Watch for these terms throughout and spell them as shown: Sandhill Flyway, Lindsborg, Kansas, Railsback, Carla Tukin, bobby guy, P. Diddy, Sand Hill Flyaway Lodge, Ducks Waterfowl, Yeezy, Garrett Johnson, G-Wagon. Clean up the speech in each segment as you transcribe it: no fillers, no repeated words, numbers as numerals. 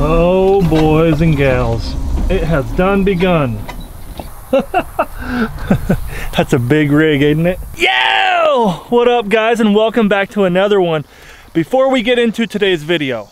Oh, boys and gals, it has done begun. That's a big rig, ain't it? Yo! What up, guys, and welcome back to another one. Before we get into today's video,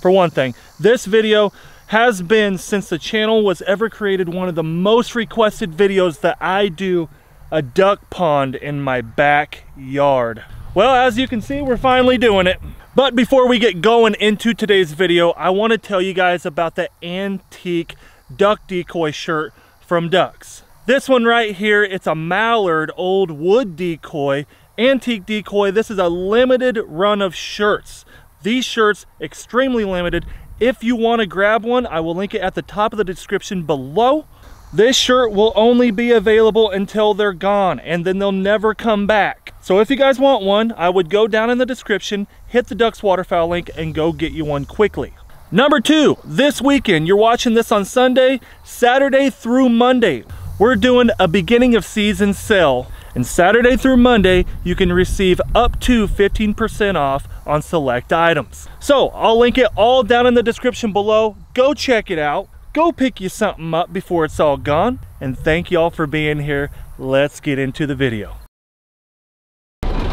for one thing, this video has been, since the channel was ever created, one of the most requested videos that I do a duck pond in my backyard. Well, as you can see, we're finally doing it. But before we get going into today's video, I want to tell you guys about the antique duck decoy shirt from Ducks. This one right here, it's a mallard old wood decoy, antique decoy. This is a limited run of shirts. These shirts, extremely limited. If you want to grab one, I will link it at the top of the description below. This shirt will only be available until they're gone, and then they'll never come back. So if you guys want one, I would go down in the description, hit the Ducks Waterfowl link, and go get you one quickly. Number two, this weekend, you're watching this on Sunday, Saturday through Monday, we're doing a beginning of season sale. And Saturday through Monday, you can receive up to 15% off on select items. So I'll link it all down in the description below. Go check it out. Go pick you something up before it's all gone. And thank y'all for being here. Let's get into the video.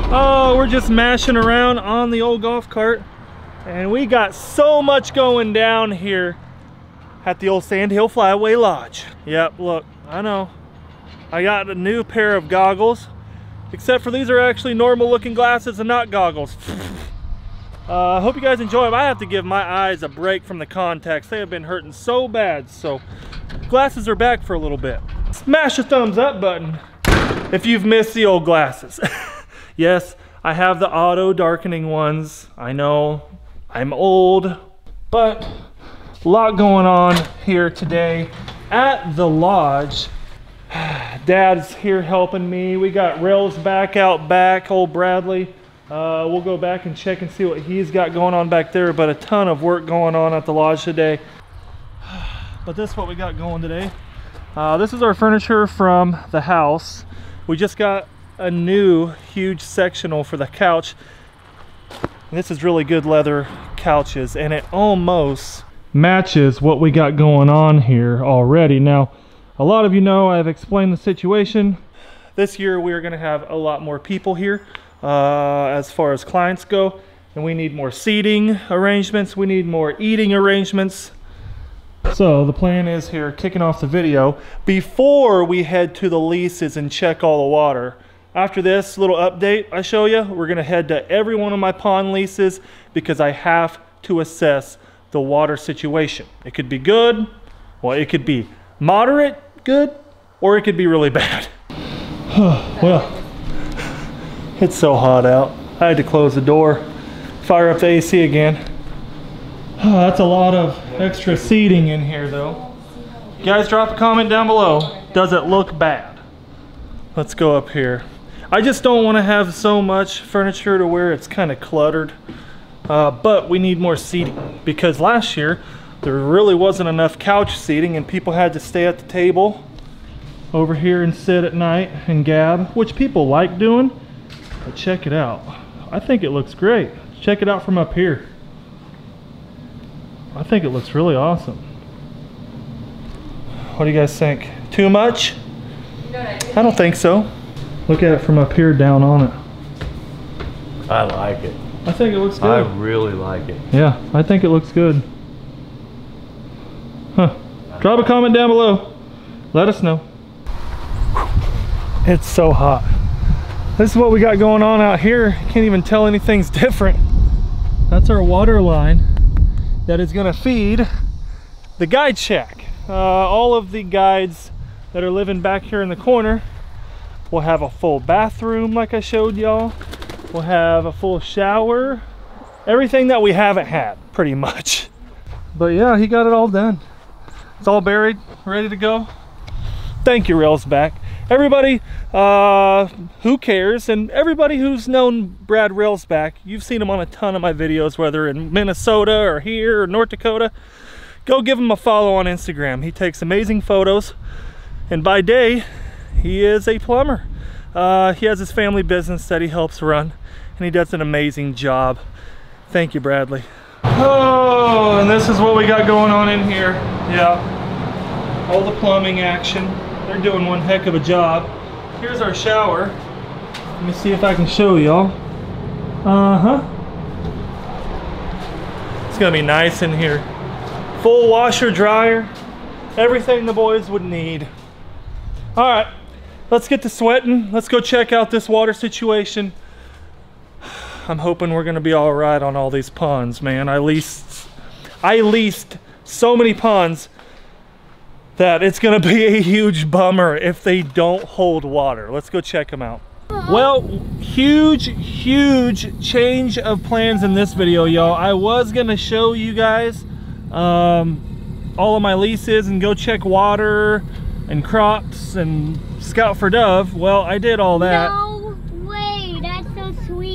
Oh, we're just mashing around on the old golf cart. And we got so much going down here at the old Sand Hill Flyaway Lodge. Yep, look, I know. I got a new pair of goggles. Except for these are actually normal looking glasses and not goggles. I hope you guys enjoy them. I have to give my eyes a break from the contacts. They have been hurting so bad. So glasses are back for a little bit. Smash the thumbs up button if you've missed the old glasses. Yes, I have the auto darkening ones. I know I'm old, but a lot going on here today at the lodge. Dad's here helping me. We got Railsback out back, old Bradley. We'll go back and check and see what he's got going on back there, but a ton of work going on at the lodge today. But this is what we got going today. This is our furniture from the house. We just got a new huge sectional for the couch. And this is really good leather couches, and it almost matches what we got going on here already. Now, a lot of you know I've explained the situation. This year we are going to have a lot more people here. As far as clients go, and we need more seating arrangements, we need more eating arrangements. So the plan is here, kicking off the video before we head to the leases and check all the water. After this little update I show you, we're gonna head to every one of my pond leases because I have to assess the water situation. It could be good, well, it could be moderate good, or it could be really bad. Well, it's so hot out. I had to close the door, fire up the AC again. Oh, that's a lot of extra seating in here though. You guys drop a comment down below. Does it look bad? Let's go up here. I just don't want to have so much furniture to where it's kind of cluttered. But we need more seating because last year there really wasn't enough couch seating and people had to stay at the table over here and sit at night and gab, which people like doing. But check it out. I think it looks great. Check it out from up here. I think it looks really awesome. What do you guys think? Too much? I don't think so. Look at it from up here down on it. I like it. I think it looks good. I really like it. Yeah, I think it looks good. Huh. Drop a comment down below. Let us know. It's so hot. This is what we got going on out here. Can't even tell anything's different. That's our water line that is gonna feed the guide shack. All of the guides that are living back here in the corner will have a full bathroom like I showed y'all. We'll have a full shower. Everything that we haven't had, pretty much. But yeah, he got it all done. It's all buried, ready to go. Thank you, Railsback. Everybody who cares, and everybody who's known Brad Railsback, you've seen him on a ton of my videos, whether in Minnesota or here or North Dakota. Go give him a follow on Instagram. He takes amazing photos, and by day, he is a plumber. He has his family business that he helps run, and he does an amazing job. Thank you, Bradley. Oh, and this is what we got going on in here. Yeah, all the plumbing action. They're doing one heck of a job. Here's our shower. Let me see if I can show y'all. It's gonna be nice in here. Full washer, dryer, everything the boys would need. All right, let's get to sweating. Let's go check out this water situation. I'm hoping we're gonna be all right on all these ponds, man. I leased so many ponds that it's gonna be a huge bummer if they don't hold water. Let's go check them out. Well, huge change of plans in this video, y'all. I was gonna show you guys all of my leases and go check water and crops and scout for dove. Well, I did all that. No way, that's so sweet.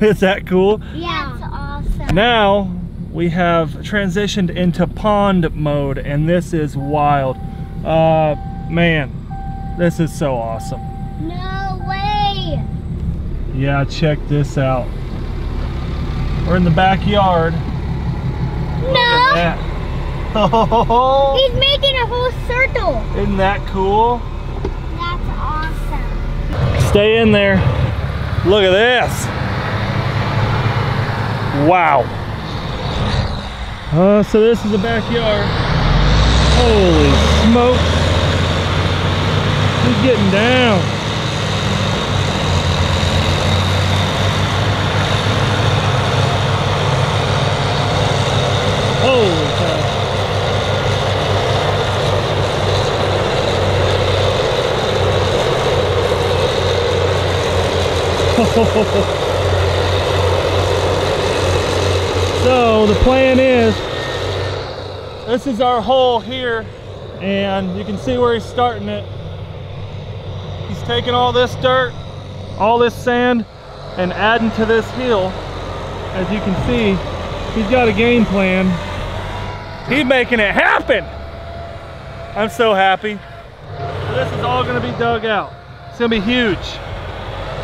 Is that cool? Yeah, it's awesome. Now we have transitioned into pond mode, and this is wild. Man, this is so awesome. No way. Yeah, check this out. We're in the backyard. No. Oh. He's making a whole circle. Isn't that cool? That's awesome. Stay in there. Look at this. Wow. So this is the backyard. Holy smoke. He's getting down. Holy cow. So the plan is, this is our hole here, and you can see where he's starting it. He's taking all this dirt, all this sand, and adding to this hill. As you can see, he's got a game plan. He's making it happen. I'm so happy. So this is all gonna be dug out. It's gonna be huge,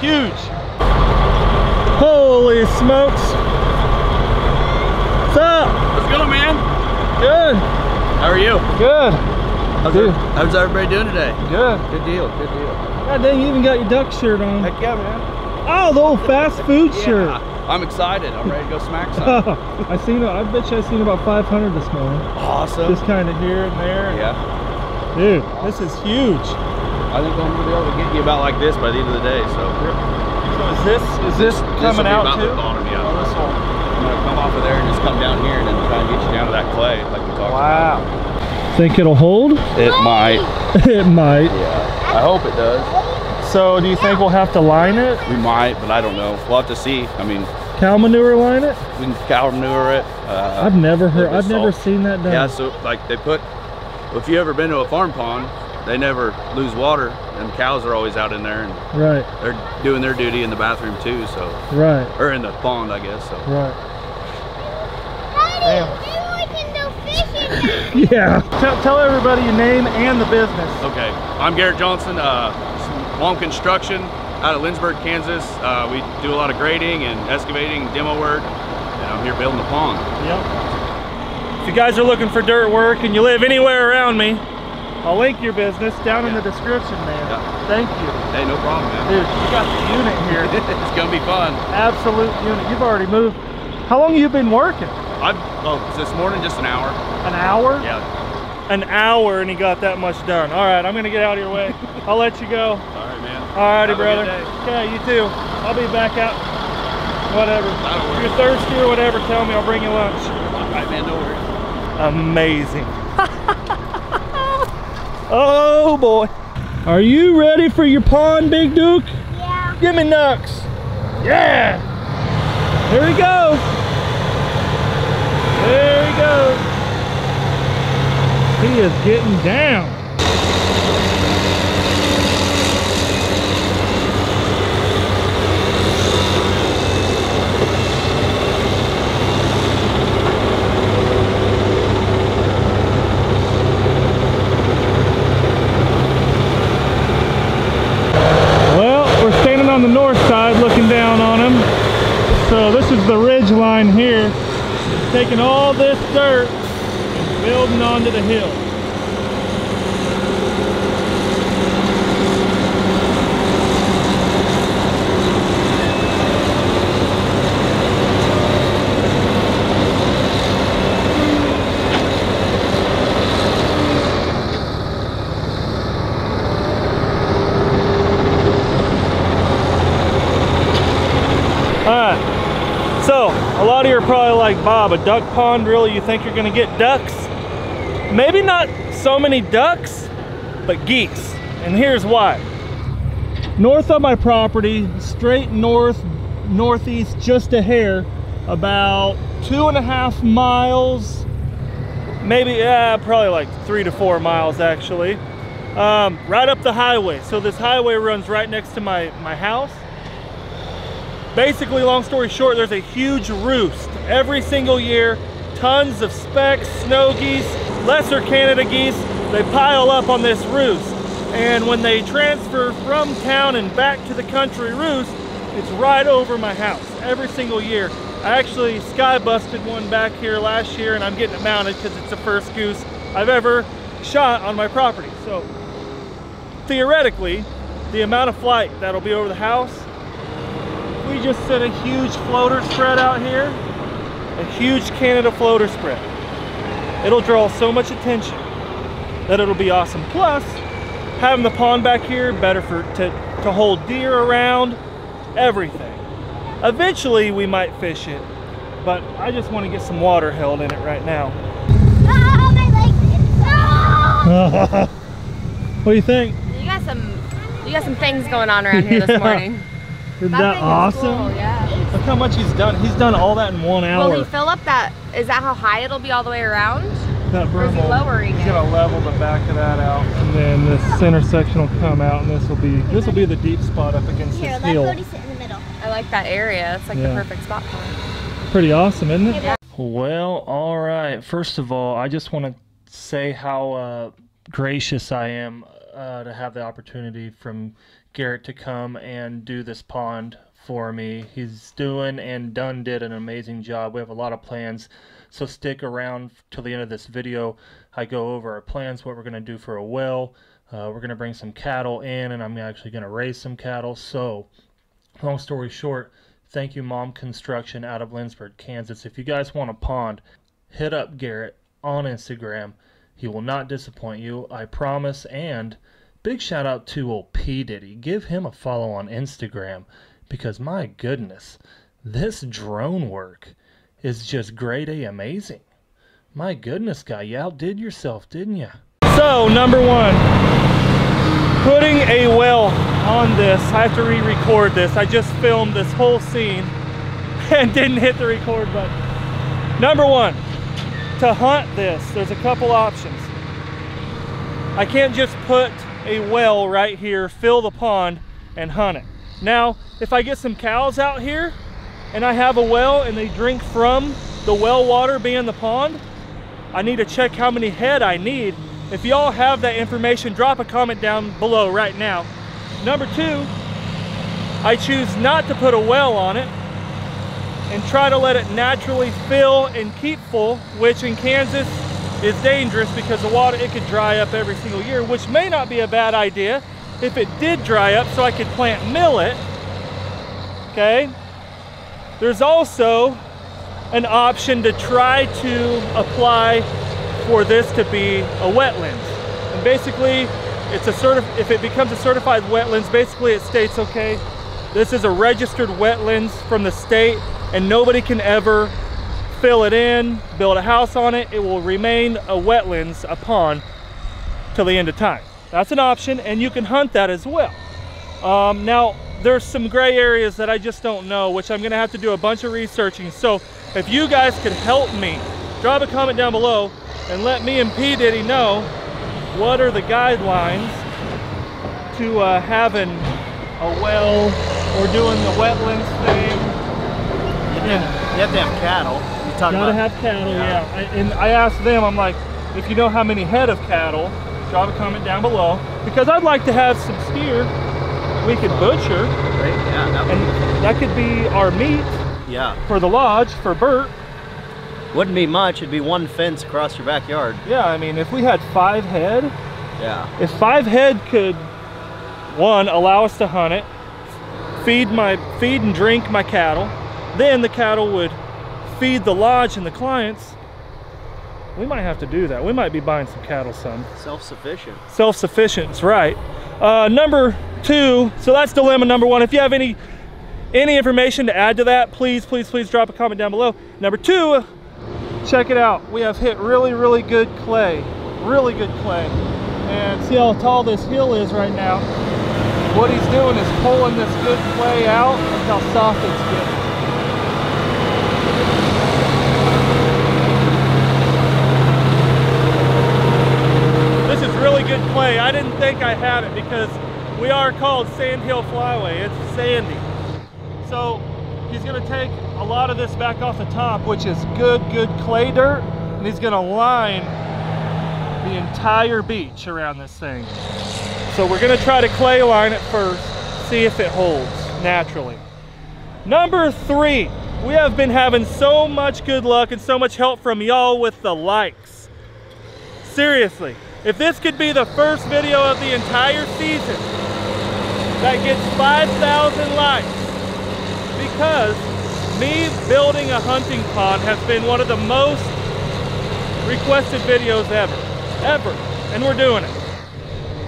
huge. Holy smokes. What's up? How's it going, man? Good. How are you? Good. How's everybody doing today? Good. Good deal, good deal. God dang, you even got your duck shirt on. Heck yeah, man. Oh, the old fast food shirt. I'm excited. I'm ready to go smack some. I bet you I've seen about 500 this morning. Awesome. Just kind of here and there. Yeah. Dude, this is huge. I think I'm going to be able to get you about like this by the end of the day, so. So is this coming out too? The bottom, yeah. Oh, this one. I'm gonna come off of there and just come down here and then try and get you down to that clay like we talked about. Wow. Think it'll hold? It might. It might. Yeah. I hope it does. So do you think we'll have to line it? We might, but I don't know. We'll have to see. I mean, cow manure line it? We can cow manure it. I've never seen that done. Yeah, so like they put, if you ever been to a farm pond, they never lose water, and cows are always out in there, and right, they're doing their duty in the bathroom too, so right, or in the pond, I guess. So right. Daddy, we can go fishing now. Yeah. Tell everybody your name and the business. Okay, I'm Garrett Johnson. Home construction out of Lindsborg, Kansas. We do a lot of grading and excavating, demo work, and I'm here building the pond. Yep. If you guys are looking for dirt work and you live anywhere around me, I'll link your business down in the description, man. Yeah. Thank you. Hey, no problem, man. Dude, you got the unit here. It's gonna be fun. Absolute unit. You've already moved. How long have you been working? This morning, just an hour. An hour? Yeah. An hour, and he got that much done. All right, I'm gonna get out of your way. I'll let you go. All right, man. All righty, brother. Okay, you too. I'll be back out. Whatever. If you're thirsty or whatever, tell me. I'll bring you lunch. All right, man. No worries. Amazing. Oh boy. Are you ready for your pond, Big Duke? Yeah. Give me Nux. Yeah. Here we go. There he goes. He is getting down. On the north side, looking down on him. So this is the ridge line here, taking all this dirt and building onto the hill. A lot of you are probably like, Bob, a duck pond, really? You think you're gonna get ducks? Maybe not so many ducks, but geese. And here's why. North of my property, straight north, northeast, just a hair, about 2.5 miles, maybe, probably like 3 to 4 miles actually, right up the highway. So this highway runs right next to my house. Basically, long story short, there's a huge roost every single year. Tons of specks, snow geese, lesser Canada geese, they pile up on this roost. And when they transfer from town and back to the country roost, it's right over my house every single year. I actually sky busted one back here last year and I'm getting it mounted because it's the first goose I've ever shot on my property. So theoretically, the amount of flight that'll be over the house, we just set a huge floater spread out here, a huge Canada floater spread. It'll draw so much attention that it'll be awesome. Plus, having the pond back here, better for to hold deer around, everything. Eventually, we might fish it, but I just want to get some water held in it right now. Oh, my legs! Oh! What do you think? You got some things going on around here this morning. Isn't that awesome? Cool, yeah. Look how much he's done. He's done all that in 1 hour. Will he fill up that? Is that how high it'll be all the way around? That vertical, or is he lowering it? He's gonna level the back of that out, and then this center section will come out, and this will be the deep spot up against this hill. Let Cody sit in the middle. I like that area. It's like the perfect spot for him. Pretty awesome, isn't it? Yeah. Well, all right. First of all, I just want to say how gracious I am to have the opportunity from Garrett to come and do this pond for me. He's doing and did an amazing job. We have a lot of plans, so stick around till the end of this video. I go over our plans, what we're going to do for a well. We're going to bring some cattle in, and I'm actually going to raise some cattle. So long story short, thank you, Mom Construction out of Lindsborg, Kansas. If you guys want a pond, hit up Garrett on Instagram. He will not disappoint you, I promise. And big shout out to old P. Diddy. Give him a follow on Instagram, because my goodness, this drone work is just grade A amazing. My goodness, guy, you outdid yourself, didn't you? So, number one, putting a well on this. I have to re-record this. I just filmed this whole scene and didn't hit the record button. Number one, to hunt this, there's a couple options. I can't just put a well right here, fill the pond, and hunt it. Now, if I get some cows out here and I have a well and they drink from the well water being the pond, I need to check how many head I need. If y'all have that information, drop a comment down below right now. Number two, I choose not to put a well on it and try to let it naturally fill and keep full, which in Kansas, it's dangerous because the water, it could dry up every single year, which may not be a bad idea if it did dry up, so I could plant millet. Okay, there's also an option to try to apply for this to be a wetland, and basically it's a if it becomes a certified wetlands, basically it states, okay, this is a registered wetlands from the state and nobody can ever fill it in, build a house on it. It will remain a wetlands, a pond, till the end of time. That's an option, and you can hunt that as well. Now, there's some gray areas that I just don't know, which I'm gonna have to do a bunch of researching. So if you guys could help me, drop a comment down below and let me and P. Diddy know what are the guidelines to having a well or doing the wetlands thing. You have to have cattle. Gotta have cattle, yeah. And I asked them, I'm like, if you know how many head of cattle, drop a comment down below, because I'd like to have some steer we could butcher, right? Yeah, that would be cool. That could be our meat, yeah, for the lodge, for Bert. Wouldn't be much, it'd be one fence across your backyard. Yeah, I mean, if we had 5 head, yeah. If 5 head could, one, allow us to hunt it, feed and drink my cattle, then the cattle would feed the lodge and the clients. We might have to do that. We might be buying some cattle some. Self-sufficient. Self-sufficient, that's right. Number 2, so that's dilemma number 1. If you have any information to add to that, please drop a comment down below. Number 2, check it out. We have hit really good clay. Really good clay. And see how tall this hill is right now. What he's doing is pulling this good clay out. Look how soft it's getting. Really good clay. I didn't think I had it because we are called Sand Hill Flyway. It's sandy. So he's going to take a lot of this back off the top, which is good clay dirt, and he's going to line the entire beach around this thing. So we're going to try to clay line it first, see if it holds naturally. Number 3, we have been having so much good luck and so much help from y'all with the likes. Seriously. If this could be the first video of the entire season that gets 5,000 likes, because me building a hunting pond has been one of the most requested videos ever, and we're doing it.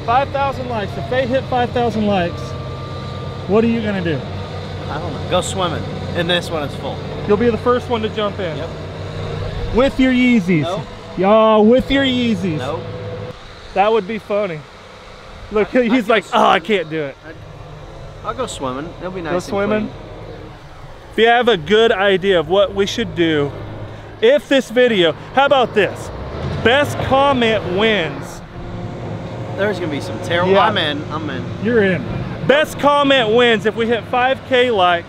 5,000 likes. If they hit 5,000 likes, what are you gonna do? I don't know. Go swimming. And this one is full. You'll be the first one to jump in. Yep. With your Yeezys. No. Y'all, with your Yeezys. No. That would be funny. Look, he's like, oh, I can't do it. I'll go swimming. It'll be nice. Go swimming. If you have a good idea of what we should do, if this video, how about this? Best comment wins. There's gonna be some terrible. Yeah. I'm in. You're in. Best comment wins. If we hit 5K likes,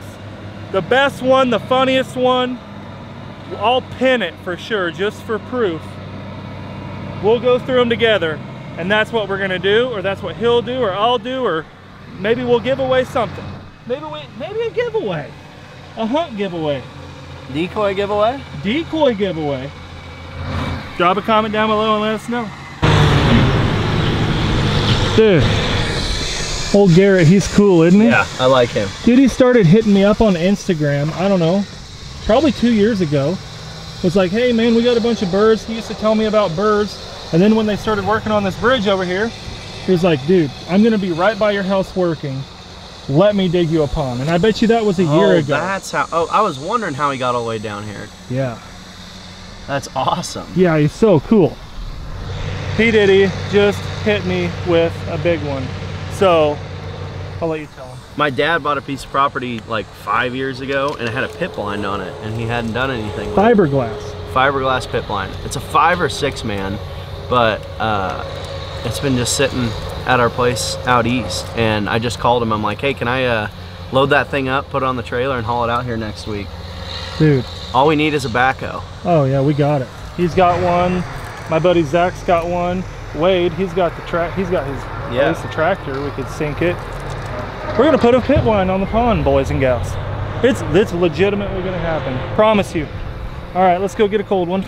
the best one, the funniest one, I'll pin it for sure, just for proof. We'll go through them together. And that's what we're gonna do, or that's what he'll do, or I'll do, or maybe we'll give away something. Maybe a giveaway. A hunt giveaway. Decoy giveaway? Decoy giveaway. Drop a comment down below and let us know. Dude, old Garrett, he's cool, isn't he? Yeah, I like him. Dude, he started hitting me up on Instagram, I don't know, probably 2 years ago. Was like, hey man, we got a bunch of birds. He used to tell me about birds. And then when they started working on this bridge over here, he was like, dude, I'm gonna be right by your house working. Let me dig you a pond. And I bet you that was a year ago. That's how, I was wondering how he got all the way down here. Yeah. That's awesome. Yeah, he's so cool. P. Diddy just hit me with a big one. So, I'll let you tell him. My dad bought a piece of property like 5 years ago and it had a pip line on it and he hadn't done anything with it. Fiberglass. Fiberglass pip line. It's a 5 or 6 man, but it's been just sitting at our place out east, and I just called him. I'm like, hey, can I load that thing up, put it on the trailer and haul it out here next week? Dude. All we need is a backhoe. Oh yeah, we got it. He's got one. My buddy Zach's got one. Wade, he's got the tractor. We could sink it. We're gonna put a pit line on the pond, boys and gals. It's legitimately gonna happen, promise you. All right, let's go get a cold one.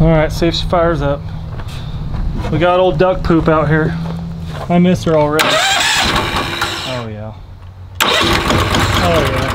All right, see if she fires up. We got old duck poop out here. I miss her already. Oh yeah. Oh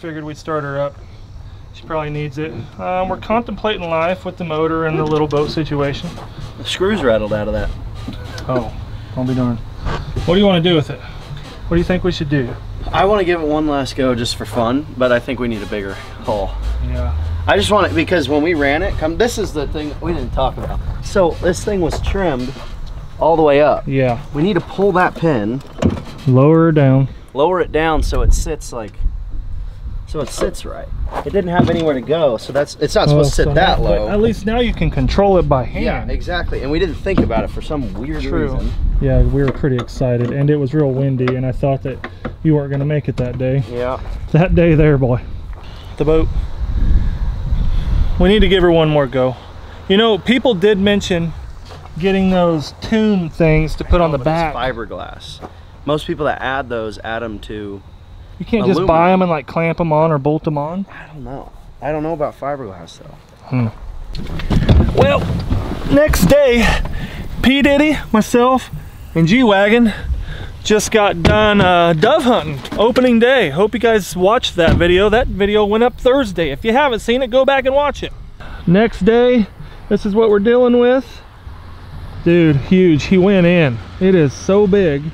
figured we'd start her up. She probably needs it. We're contemplating life with the motor and the little boat situation. The screws rattled out of that. Oh, don't be darned. What do you want to do with it? What do you think we should do? I want to give it one last go just for fun, but I think we need a bigger haul. Yeah. I just want it because when we ran it, this is the thing we didn't talk about. So this thing was trimmed all the way up. Yeah. We need to pull that pin. Lower her down. lower it down so it sits like, so it sits right. It didn't have anywhere to go, so that's, it's not supposed to sit that low. At least now you can control it by hand. Yeah, exactly. And we didn't think about it for some weird reason. Yeah, we were pretty excited, and it was real windy, and I thought that you weren't going to make it that day. Yeah. That day there, boy. The boat. We need to give her one more go. You know, people did mention getting those tune things to put on the back. It's fiberglass. Most people that add those add them to... You can't just buy them and like clamp them on or bolt them on? I don't know. I don't know about fiberglass though. Hmm. Well, next day, P. Diddy, myself, and G-Wagon just got done dove hunting, opening day. Hope you guys watched that video. That video went up Thursday. If you haven't seen it, go back and watch it. Next day, this is what we're dealing with. Dude, huge. He went in. It is so big.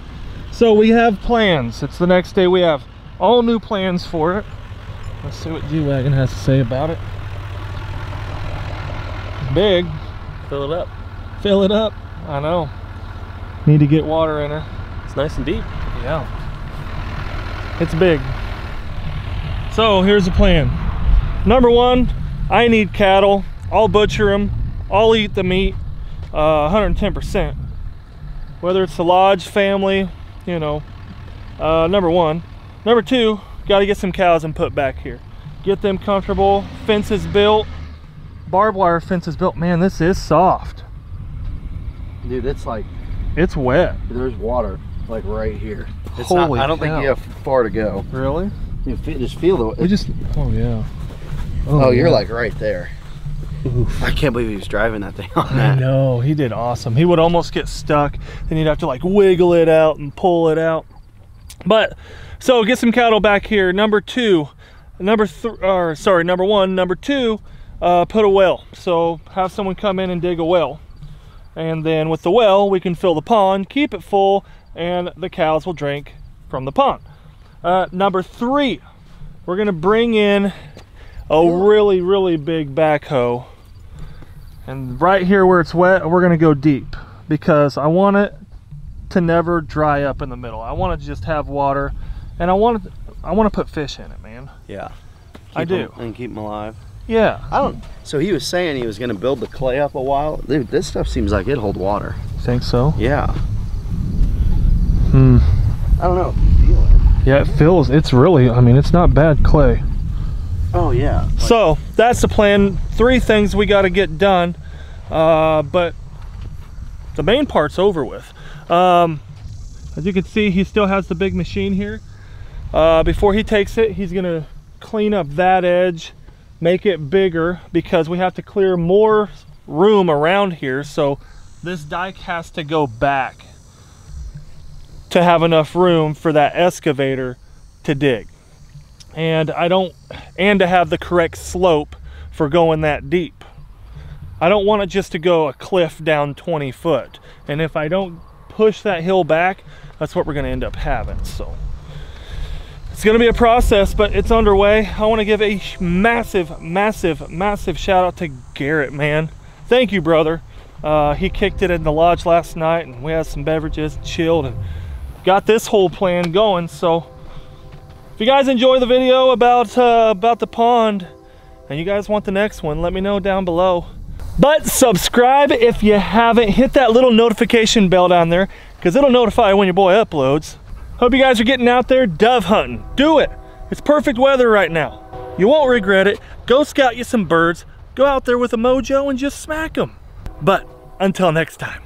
So we have plans. It's the next day. We have all new plans for it. Let's see what G-Wagon has to say about it. It's big. Fill it up. Fill it up. I know. Need to get water in her. It's nice and deep. Yeah. It's big. So here's the plan. Number one, I need cattle. I'll butcher them. I'll eat the meat 110%. Whether it's the lodge, family, you know, number one. Number two, got to get some cows and put back here. Get them comfortable, fences built, barbed wire fences built. Man, this is soft. Dude, it's like... It's wet. There's water, like right here. It's holy not, I don't cow. Think you have far to go. Really? You just feel the... It, we just, oh, yeah. Oh, oh yeah. You're like right there. Oof. I can't believe he was driving that thing on that. I know, he did awesome. He would almost get stuck. Then you'd have to like wiggle it out and pull it out. But... So get some cattle back here. Number two, number one, number two, put a well. So have someone come in and dig a well. And then with the well, we can fill the pond, keep it full, and the cows will drink from the pond. Number three, we're gonna bring in a really, really big backhoe. And right here where it's wet, we're gonna go deep because I want it to never dry up in the middle. I want to just have water. And I want to put fish in it, man. Yeah, I do. And keep them alive. Yeah, I don't. So he was saying he was going to build the clay up a while. Dude, this stuff seems like it 'd hold water. You think so? Yeah. Hmm. I don't know. Feel it. Yeah, it feels. It's really. I mean, it's not bad clay. Oh yeah. Like, so that's the plan. Three things we got to get done, but the main part's over with. As you can see, he still has the big machine here. Before he takes it, he's gonna clean up that edge, make it bigger because we have to clear more room around here. So this dike has to go back to have enough room for that excavator to dig. And I don't, and to have the correct slope for going that deep. I don't want it just to go a cliff down 20 foot. And if I don't push that hill back, that's what we're gonna end up having. So. It's gonna be a process, but it's underway. I wanna give a massive, massive, massive shout out to Garrett, man. Thank you, brother. He kicked it in the lodge last night and we had some beverages, chilled, and got this whole plan going. So if you guys enjoy the video about the pond and you guys want the next one, let me know down below. But subscribe if you haven't. Hit that little notification bell down there because it'll notify when your boy uploads. Hope you guys are getting out there dove hunting. Do it. It's perfect weather right now. You won't regret it. Go scout you some birds. Go out there with a mojo and just smack them. But until next time.